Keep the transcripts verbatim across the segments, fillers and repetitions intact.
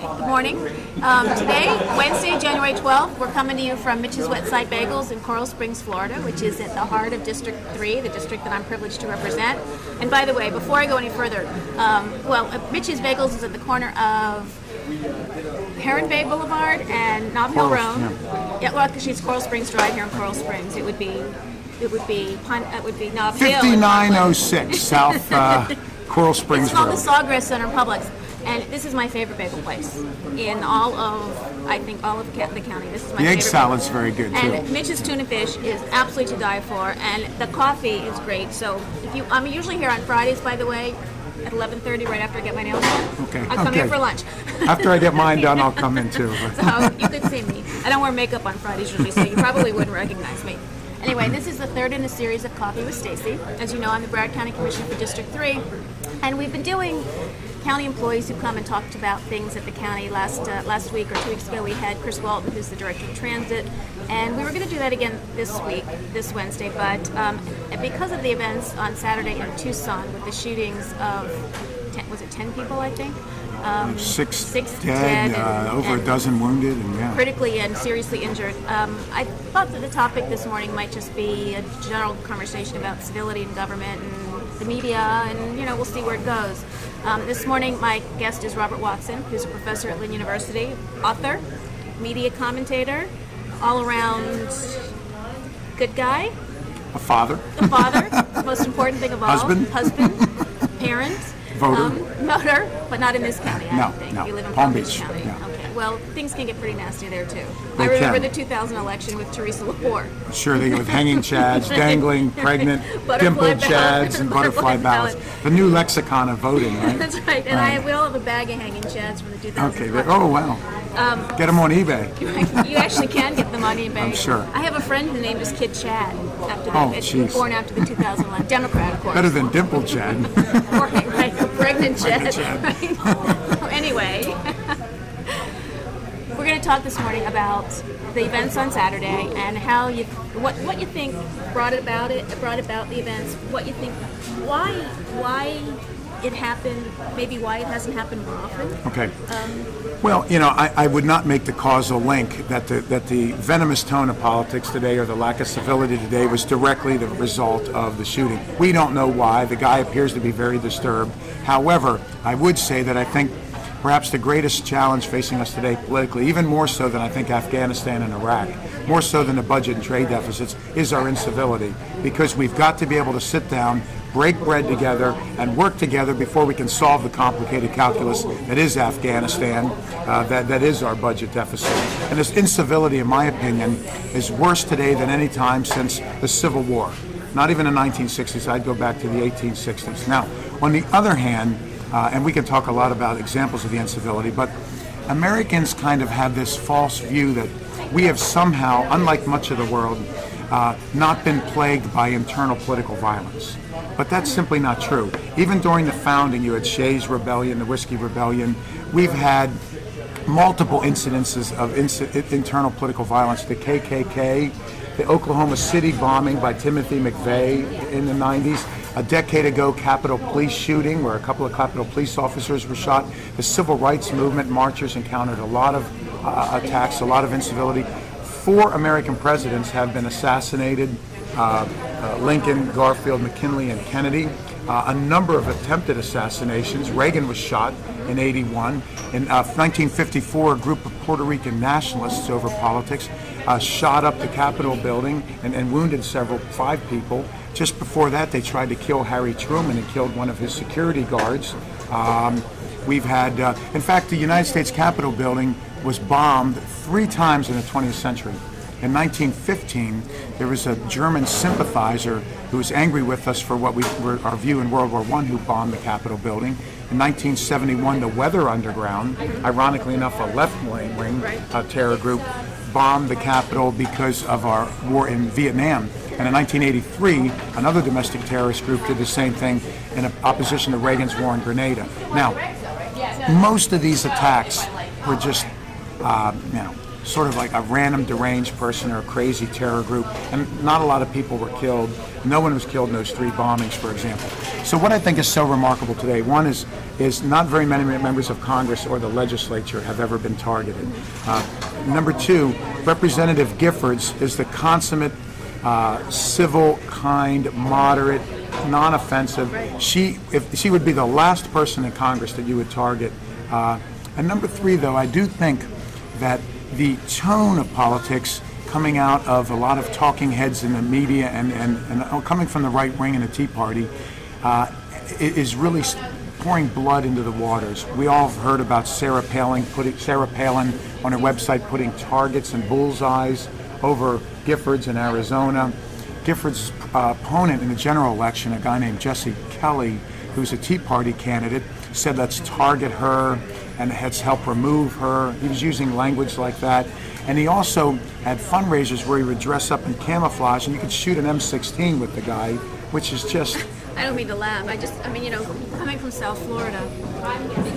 Good morning. Um, today, Wednesday, January twelfth, we're coming to you from Mitch's Westside Bagels in Coral Springs, Florida, which is at the heart of District three, the district that I'm privileged to represent. And by the way, before I go any further, um, well, Mitch's Bagels is at the corner of Heron Bay Boulevard and Nob Hill Road. Yeah. yeah, well, because it's Coral Springs Drive here in Coral Springs. It would be, it would be, it would be Nob Hill. fifty-nine oh six South uh, Coral Springs Road. It's called the Sawgrass Center Publix. And this is my favorite bagel place in all of, I think, all of the county. This is my favorite. The egg salad's very good, too. And Mitch's Tuna Fish is absolutely to die for, and the coffee is great. So if you, I'm usually here on Fridays, by the way, at eleven thirty, right after I get my nails done. Okay. I'll come okay. here for lunch. After I get mine done, I'll come in, too. So you could see me. I don't wear makeup on Fridays usually, so you probably wouldn't recognize me. Anyway, this is the third in a series of Coffee with Stacy. As you know, I'm the Broward County Commissioner for District three, and we've been doing county employees who come and talked about things at the county. Last uh, last week or two weeks ago, we had Chris Walton, who's the director of transit, and we were going to do that again this week, this Wednesday, but um, because of the events on Saturday in Tucson with the shootings of, ten, was it ten people, I think? Um, six, six dead, dead and, uh, over and a dozen wounded, and yeah. critically and seriously injured. Um, I thought that the topic this morning might just be a general conversation about civility and government and the media, and you know, we'll see where it goes. Um, this morning, my guest is Robert Watson, who's a professor at Lynn University, author, media commentator, all-around good guy, a father, a father, the most important thing of all, husband, husband, parent. Voter. Um, voter, but not in this county, I no, don't think. No. You live in Palm, Palm Beach County. Yeah. Okay. Well, things can get pretty nasty there, too. They I remember can. the two thousand election with Theresa LePore. Sure, they with hanging chads, dangling, pregnant, dimpled chads, and butterfly ballots. The new lexicon of voting, right? That's right. And um, I we all have a bag of hanging chads from the two thousand election. Okay. Oh, wow. Um, get them on eBay. You actually can get them on eBay. I'm sure. I have a friend who named his kid Chad, after the, oh, it's born after the two thousand election. Democrat, of course. Better than dimpled Chad. Right, right. Pregnant Chad. Pregnant Chad. Right? Anyway, we're going to talk this morning about the events on Saturday and how you, what, what you think brought about it, brought about the events. What you think, why, why it happened, maybe why it hasn't happened more often. Okay. Um, well, you know, I, I would not make the causal link that the that the venomous tone of politics today or the lack of civility today was directly the result of the shooting. We don't know why. The guy appears to be very disturbed. However, I would say that I think perhaps the greatest challenge facing us today politically, even more so than I think Afghanistan and Iraq, more so than the budget and trade deficits, is our incivility, because we've got to be able to sit down, break bread together, and work together before we can solve the complicated calculus that is Afghanistan, uh, that, that is our budget deficit. And this incivility, in my opinion, is worse today than any time since the Civil War. Not even the nineteen sixties, I'd go back to the eighteen sixties. Now, on the other hand, Uh, and we can talk a lot about examples of the incivility, but Americans kind of have this false view that we have somehow, unlike much of the world, uh, not been plagued by internal political violence. But that's simply not true. Even during the founding, you had Shays' Rebellion, the Whiskey Rebellion. We've had multiple incidences of inc- internal political violence, the K K K, the Oklahoma City bombing by Timothy McVeigh in the nineties. A decade ago, Capitol Police shooting, where a couple of Capitol Police officers were shot. The Civil Rights Movement marchers encountered a lot of uh, attacks, a lot of incivility. Four American presidents have been assassinated, uh, uh, Lincoln, Garfield, McKinley, and Kennedy. Uh, a number of attempted assassinations. Reagan was shot in eighty-one. In uh, nineteen fifty-four, a group of Puerto Rican nationalists over politics uh, shot up the Capitol building and, and wounded several, five people. Just before that, they tried to kill Harry Truman and killed one of his security guards. Um, we've had, uh, in fact, the United States Capitol building was bombed three times in the twentieth century. In nineteen fifteen, there was a German sympathizer who was angry with us for what we were, our view in World War One, who bombed the Capitol building. In nineteen seventy-one, the Weather Underground, ironically enough, a left-wing uh, terror group, bombed the Capitol because of our war in Vietnam. And in nineteen eighty-three, another domestic terrorist group did the same thing in opposition to Reagan's war in Grenada. Now, most of these attacks were just, uh, you know, sort of like a random deranged person or a crazy terror group, and not a lot of people were killed. No one was killed in those three bombings, for example. So what I think is so remarkable today, one is, is not very many members of Congress or the legislature have ever been targeted. Uh, number two, Representative Giffords is the consummate uh, civil, kind, moderate, non-offensive. She, if, she would be the last person in Congress that you would target. Uh, and number three, though, I do think that the tone of politics coming out of a lot of talking heads in the media and, and, and coming from the right wing and the Tea Party uh, is really pouring blood into the waters. We all have heard about Sarah Palin, putting, Sarah Palin on her website putting targets and bullseyes over Giffords in Arizona. Giffords' uh, opponent in the general election, a guy named Jesse Kelly, who's a Tea Party candidate, said let's target her and let's help remove her. He was using language like that. And he also had fundraisers where he would dress up in camouflage and you could shoot an M sixteen with the guy, which is just... I don't mean to laugh. I just, I mean, you know, coming from South Florida,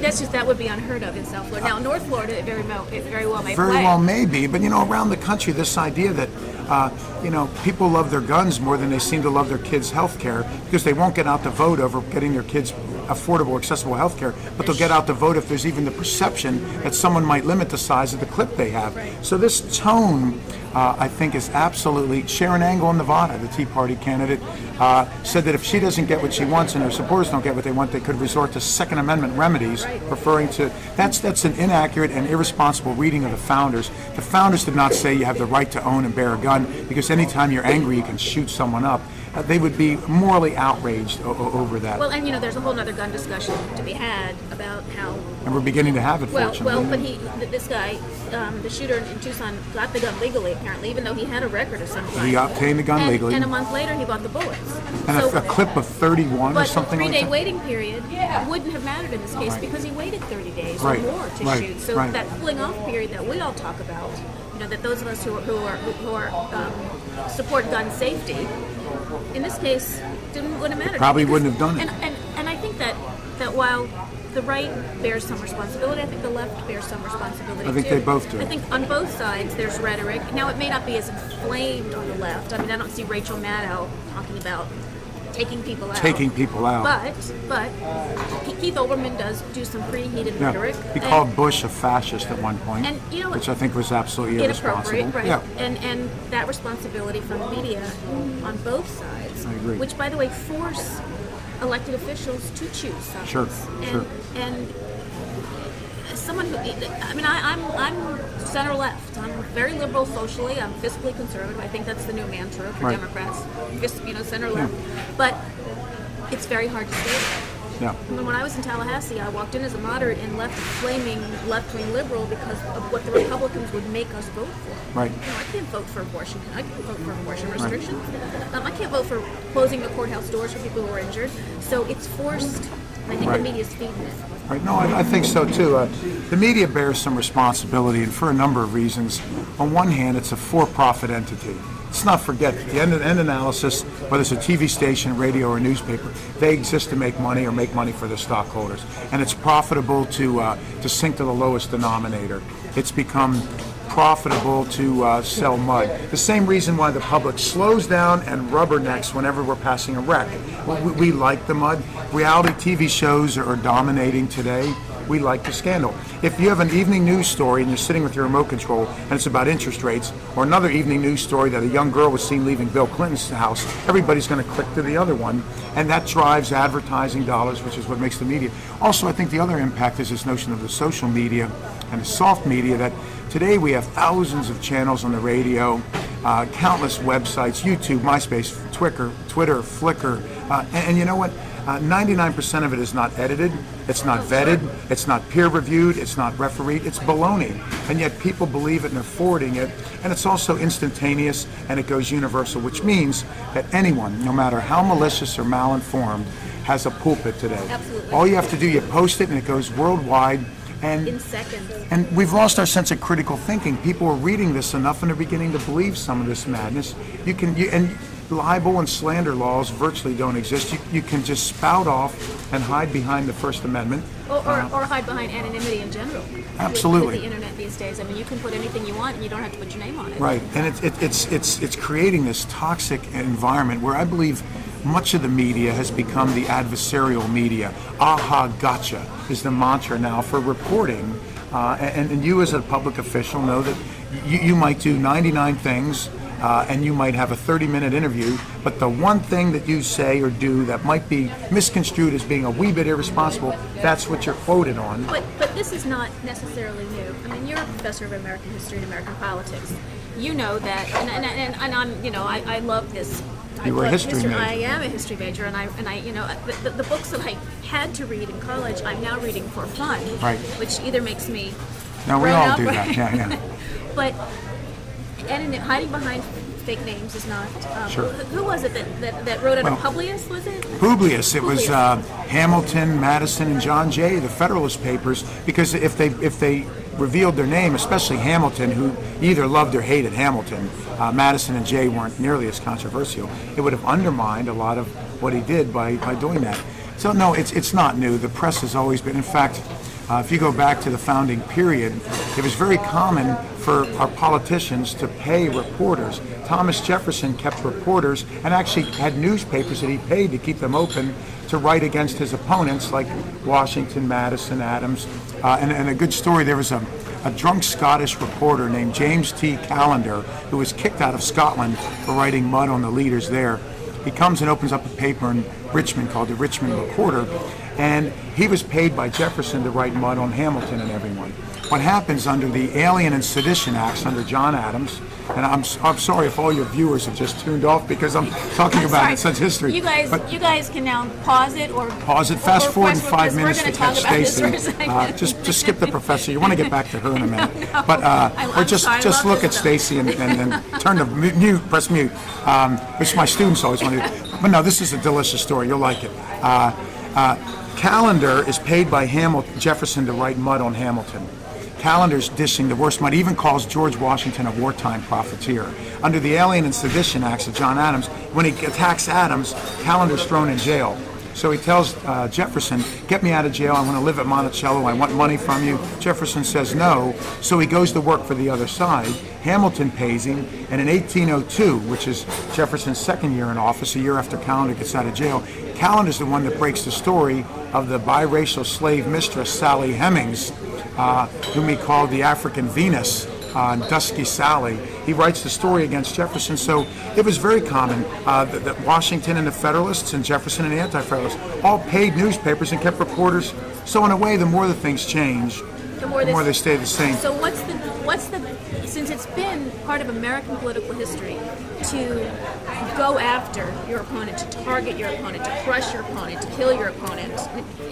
that's just, that would be unheard of in South Florida. Now, North Florida, it very well, it very well may Very play. well may be, but, you know, around the country, this idea that, uh, you know, people love their guns more than they seem to love their kids' health care because they won't get out to vote over getting their kids affordable, accessible health care, but they'll get out to vote if there's even the perception that someone might limit the size of the clip they have. Right. So this tone, uh, I think, is absolutely... Sharron Angle in Nevada, the Tea Party candidate, uh, said that if she doesn't get what she wants and her supporters don't get what they want, they could resort to Second Amendment remedies, right. referring to... That's, that's an inaccurate and irresponsible reading of the founders. The founders did not say you have the right to own and bear a gun because anytime you're angry, you can shoot someone up. Uh, they would be morally outraged o over that. Well, and you know, there's a whole other gun discussion to be had about how... And we're beginning to have it, well, fortunately. Well, but he, th this guy, um, the shooter in Tucson, got the gun legally, apparently, even though he had a record of some kind. He obtained the gun and, legally. And a month later, he bought the bullets. And so, a, a clip of thirty-one or something like that. But a three-day waiting period yeah. wouldn't have mattered in this case right. because he waited thirty days right. or more to right. shoot. So right. that cooling-off period that we all talk about, you know, that those of us who, who are, who are um, support gun safety... In this case, didn't wouldn't have mattered. It probably because, wouldn't have done it. And, and, and I think that, that while the right bears some responsibility, I think the left bears some responsibility I think too. They both do. I think on both sides there's rhetoric. Now, it may not be as inflamed on the left. I mean, I don't see Rachel Maddow talking about taking people out. Taking people out. But, but Keith Olbermann does do some pretty heated yeah. rhetoric. He called Bush a fascist at one point, and, you know, which I think was absolutely irresponsible. Right. Yeah. And, and that responsibility from the media on both sides, I agree. Which, by the way, force elected officials to choose sides. Sure, and, sure. And as someone who, I mean, I, I'm, I'm center left. I'm very liberal socially. I'm fiscally conservative. I think that's the new mantra for right. Democrats. Just, you know, center left. Yeah. But it's very hard to say that. Yeah. I mean, when I was in Tallahassee, I walked in as a moderate and left flaming left-wing liberal because of what the Republicans would make us vote for. Right. You know, I can't vote for abortion. I can't vote for abortion restrictions. Right. Um, I can't vote for closing the courthouse doors for people who are injured. So it's forced. I think right. the media's feeding it. Right. No, I, I think so too. Uh, the media bears some responsibility, and for a number of reasons. On one hand, it's a for-profit entity. Let's not forget the end, end analysis, whether it's a T V station, radio, or newspaper, they exist to make money or make money for their stockholders, and it's profitable to uh, to sink to the lowest denominator. It's become profitable to uh, sell mud. The same reason why the public slows down and rubbernecks whenever we're passing a wreck. We, we like the mud. Reality T V shows are dominating today. We like the scandal. If you have an evening news story and you're sitting with your remote control and it's about interest rates, or another evening news story that a young girl was seen leaving Bill Clinton's house, everybody's going to click to the other one, and that drives advertising dollars, which is what makes the media. Also, I think the other impact is this notion of the social media and the soft media that today we have thousands of channels on the radio, uh, countless websites, YouTube, MySpace, Twitter, Twitter, Flickr, uh, and, and you know what? ninety-nine percent uh, of it is not edited, it's not vetted, it's not peer-reviewed, it's not refereed, it's baloney. And yet people believe it and they're forwarding it, and it's also instantaneous and it goes universal, which means that anyone, no matter how malicious or malinformed, has a pulpit today. Absolutely. All you have to do, you post it and it goes worldwide. And, in seconds. And we've lost our sense of critical thinking. People are reading this enough and they're beginning to believe some of this madness. You can, you, and libel and slander laws virtually don't exist. You, you can just spout off and hide behind the First Amendment. Or, or, uh, or hide behind anonymity in general. Absolutely. With, with the internet these days, I mean, you can put anything you want and you don't have to put your name on it. Right, and it, it, it's, it's, it's creating this toxic environment where I believe much of the media has become the adversarial media. Aha, gotcha is the mantra now for reporting. Uh, and, and you as a public official know that you, you might do ninety-nine things uh, and you might have a thirty minute interview, but the one thing that you say or do that might be misconstrued as being a wee bit irresponsible, that's what you're quoted on. But, but this is not necessarily new. I mean, you're a professor of American history and American politics. You know that, and, and, and, and I'm, you know, I, I love this. You were a history major. I am a history major, and I and I, you know, the, the books that I had to read in college, I'm now reading for fun, right? Which either makes me. Now we all do that, yeah, yeah. But and in, hiding behind fake names is not. Um, sure. Who, who was it that that, that wrote it? Well, Publius was it? Publius. It Publius. was uh, Hamilton, Madison, and John Jay, the Federalist Papers, because if they if they. revealed their name, especially Hamilton, who either loved or hated Hamilton. Uh, Madison and Jay weren't nearly as controversial. It would have undermined a lot of what he did by, by doing that. So no, it's it's not new. The press has always been. In fact, uh, if you go back to the founding period, it was very common for our politicians to pay reporters. Thomas Jefferson kept reporters and actually had newspapers that he paid to keep them open to write against his opponents like Washington, Madison, Adams. Uh, and, and a good story, there was a, a drunk Scottish reporter named James T. Callender who was kicked out of Scotland for writing mud on the leaders there. He comes and opens up a paper in Richmond called the Richmond Recorder, and he was paid by Jefferson to write mud on Hamilton and everyone. What happens under the Alien and Sedition Acts under John Adams, and I'm, I'm sorry if all your viewers have just tuned off because I'm talking I'm about sorry. it since history. You guys, but you guys can now pause it or pause it. Fast forward in five minutes to catch Stacy. Uh, just just skip the professor. You want to get back to her in a minute, no, no. but uh, I, or just sorry, just look at Stacy and, and and turn to mute, press mute, um, which my students always want to do. But no, this is a delicious story. You'll like it. Uh, uh, Callender is paid by Hamilton, Jefferson to write mud on Hamilton. Callender's dishing the worst mud, even calls George Washington a wartime profiteer. Under the Alien and Sedition Acts of John Adams, when he attacks Adams, Callender's thrown in jail. So he tells uh, Jefferson, get me out of jail, I want to live at Monticello, I want money from you. Jefferson says no, so he goes to work for the other side. Hamilton pays him, and in eighteen oh two, which is Jefferson's second year in office, a year after Callender gets out of jail, Callender's the one that breaks the story of the biracial slave mistress, Sally Hemings, Uh, whom he called the African Venus, uh, Dusky Sally. He writes the story against Jefferson, so it was very common uh, that, that Washington and the Federalists and Jefferson and the Anti-Federalists all paid newspapers and kept reporters. So in a way, the more the things change, the more, the more they stay the same. So what's the, what's the, since it's been part of American political history to go after your opponent, to target your opponent, to crush your opponent, to kill your opponent,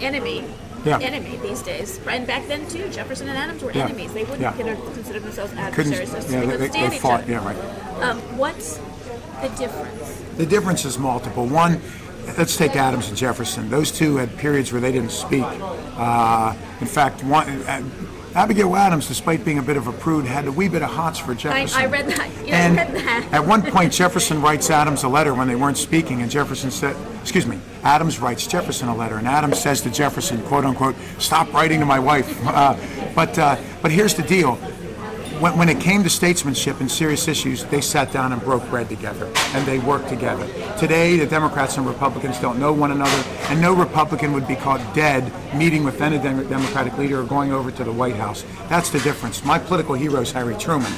enemy, Yeah. enemy these days, right? And back then too, Jefferson and Adams were yeah. enemies. They wouldn't yeah. consider themselves adversaries. Couldn't, so yeah, they, they, stand they fought. Each other. Yeah, right. Um, what's the difference? The difference is multiple. One, let's take Adams and Jefferson. Those two had periods where they didn't speak. Uh, in fact, one. Uh, Abigail Adams, despite being a bit of a prude, had a wee bit of hots for Jefferson. I, I read that. You and read that. At one point, Jefferson writes Adams a letter when they weren't speaking, and Jefferson said, excuse me, Adams writes Jefferson a letter, and Adams says to Jefferson, quote unquote, stop writing to my wife. Uh, but, uh, but here's the deal. When, when it came to statesmanship and serious issues, they sat down and broke bread together, and they worked together. Today, the Democrats and Republicans don't know one another, and no Republican would be caught dead meeting with any Democratic leader or going over to the White House. That's the difference. My political hero is Harry Truman,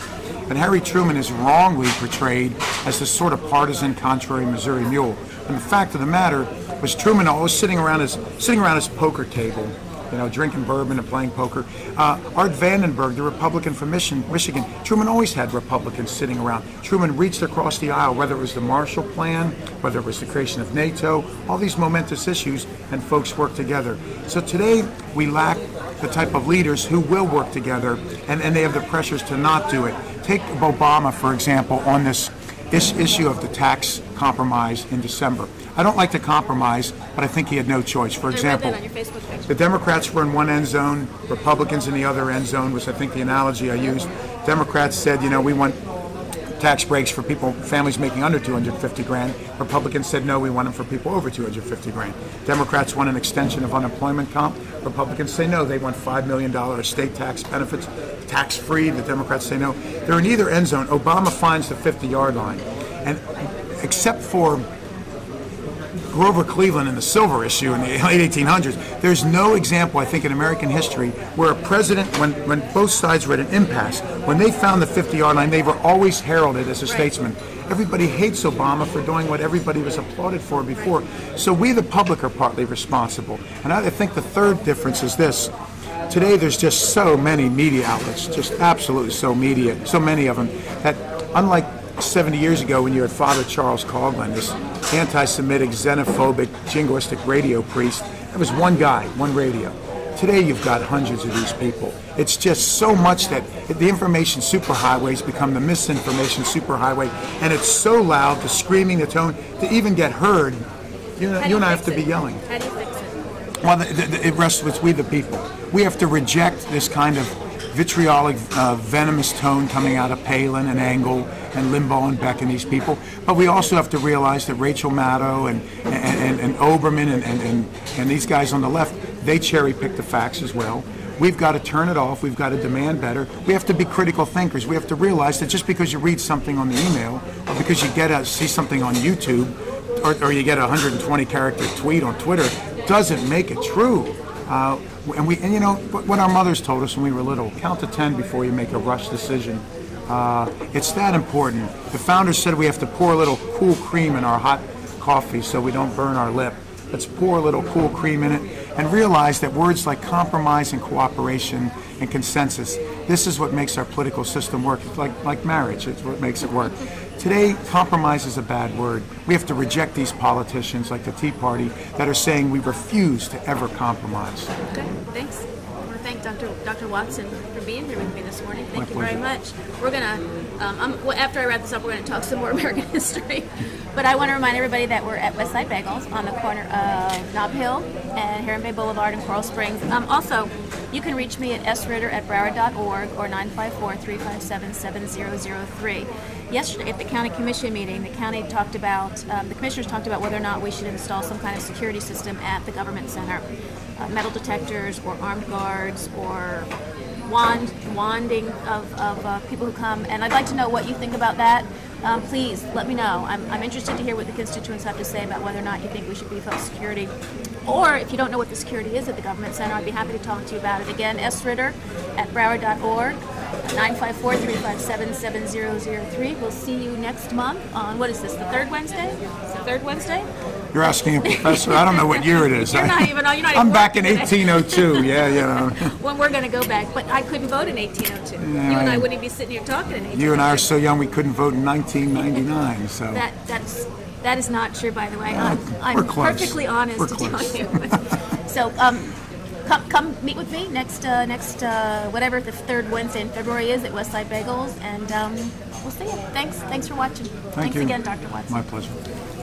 and Harry Truman is wrongly portrayed as this sort of partisan, contrary Missouri mule. And the fact of the matter was Truman always sitting around his, sitting around his poker table, you know, drinking bourbon and playing poker. Uh, Art Vandenberg, the Republican from Michigan, Truman always had Republicans sitting around. Truman reached across the aisle, whether it was the Marshall Plan, whether it was the creation of NATO, all these momentous issues, and folks worked together. So today, we lack the type of leaders who will work together, and, and they have the pressures to not do it. Take Obama, for example, on this This issue of the tax compromise in December. I don't like to compromise, but I think he had no choice. For example, the Democrats were in one end zone, Republicans in the other end zone, which I think the analogy I used. Democrats said, you know, we want tax breaks for people, families making under two hundred fifty grand. Republicans said, no, we want them for people over two hundred fifty grand. Democrats want an extension of unemployment comp. Republicans say no, they want five million dollars estate tax benefits, tax-free. The Democrats say no. They're in either end zone. Obama finds the fifty-yard line. And except for Grover Cleveland and the silver issue in the late eighteen hundreds, there's no example, I think, in American history where a president, when, when both sides were at an impasse, when they found the fifty-yard line, they were always heralded as a statesman. Everybody hates Obama for doing what everybody was applauded for before. So we, the public, are partly responsible. And I think the third difference is this. Today, there's just so many media outlets, just absolutely so media, so many of them, that unlike seventy years ago when you had Father Charles Coughlin, this anti-Semitic, xenophobic, jingoistic radio priest, that was one guy, one radio. Today you've got hundreds of these people. It's just so much that the information superhighways become the misinformation superhighway, and it's so loud, the screaming, the tone, to even get heard, you know, you and I have to be yelling. How do you fix it? Well, the, the, it rests with we the people. We have to reject this kind of vitriolic, uh, venomous tone coming out of Palin and Angle and Limbaugh and Beck and these people. But we also have to realize that Rachel Maddow and, and, and, and Olbermann and, and, and, and these guys on the left, they cherry pick the facts as well. We've got to turn it off. We've got to demand better. We have to be critical thinkers. We have to realize that just because you read something on the email or because you get a, see something on YouTube or, or you get a one hundred twenty character tweet on Twitter doesn't make it true. Uh, and, we, and you know, what our mothers told us when we were little, count to ten before you make a rush decision. Uh, it's that important. The founders said we have to pour a little cool cream in our hot coffee so we don't burn our lip. Let's pour a little cool cream in it and realize that words like compromise and cooperation and consensus, this is what makes our political system work. It's like, like marriage, it's what makes it work. Today, compromise is a bad word. We have to reject these politicians like the Tea Party that are saying we refuse to ever compromise. Okay, thanks. I want to thank Doctor Doctor Watson for being here with me this morning. Thank you very much. We're going to, um, I'm, well, after I wrap this up, we're going to talk some more American history. But I want to remind everybody that we're at Westside Bagels on the corner of Nob Hill and Heron Bay Boulevard in Coral Springs. Um, also, you can reach me at s ritter at broward dot org or nine five four, three five seven, seven zero zero three. Yesterday at the county commission meeting, the county talked about, um, the commissioners talked about whether or not we should install some kind of security system at the government center. Uh, metal detectors or armed guards or wand, wanding of, of uh, people who come. And I'd like to know what you think about that. Um, please let me know. I'm, I'm interested to hear what the constituents have to say about whether or not you think we should beef up security. Or if you don't know what the security is at the government center, I'd be happy to talk to you about it. Again, s ritter at broward dot org. nine five four, three five seven, seven zero zero three. We'll see you next month on, what is this, the third Wednesday? It's the third Wednesday? You're asking a professor. I don't know what year it is. You're not even, you're not I'm back in eighteen oh two. Yeah, you know. When we're going to go back. But I couldn't vote in eighteen oh two. Yeah, you and I wouldn't be sitting here talking in eighteen oh two. You and I are so young we couldn't vote in nineteen ninety-nine. So that, that's, that is not true, by the way. Uh, I'm, I'm perfectly honest we're to close. Tell you. So, um... Come, come meet with me next, uh, next uh, whatever the third Wednesday in February is at Westside Bagels, and um, we'll see you. Thanks, thanks for watching. Thank you. Thanks again, Doctor Watson. My pleasure.